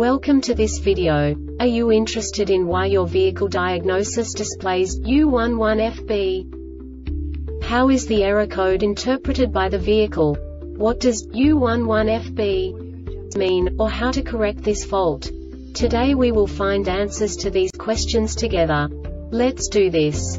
Welcome to this video. Are you interested in why your vehicle diagnosis displays U11FB? How is the error code interpreted by the vehicle? What does U11FB mean, or how to correct this fault? Today we will find answers to these questions together. Let's do this.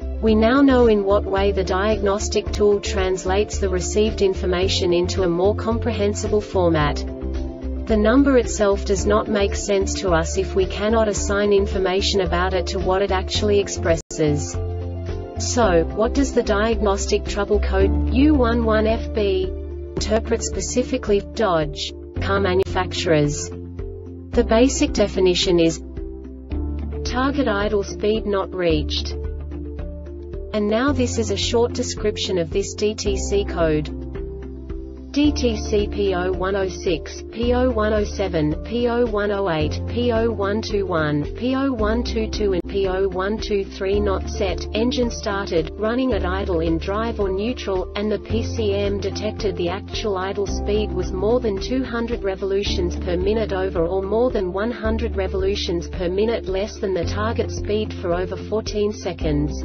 We now know in what way the diagnostic tool translates the received information into a more comprehensible format. The number itself does not make sense to us if we cannot assign information about it to what it actually expresses. So, what does the diagnostic trouble code U11FB interpret specifically for Dodge car manufacturers? The basic definition is target idle speed not reached. And now this is a short description of this DTC code. DTC P0106, P0107, P0108, P0121, P0122 and P0123 not set, engine started, running at idle in drive or neutral, and the PCM detected the actual idle speed was more than 200 revolutions per minute over or more than 100 revolutions per minute less than the target speed for over 14 seconds.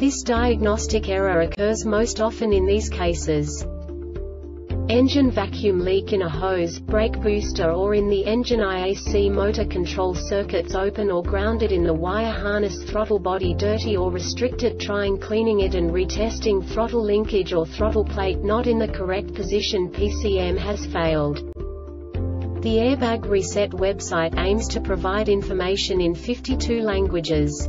This diagnostic error occurs most often in these cases: engine vacuum leak in a hose, brake booster or in the engine, IAC motor control circuits open or grounded in the wire harness, throttle body dirty or restricted, trying cleaning it and retesting, throttle linkage or throttle plate not in the correct position, PCM has failed. The Airbag Reset website aims to provide information in 52 languages.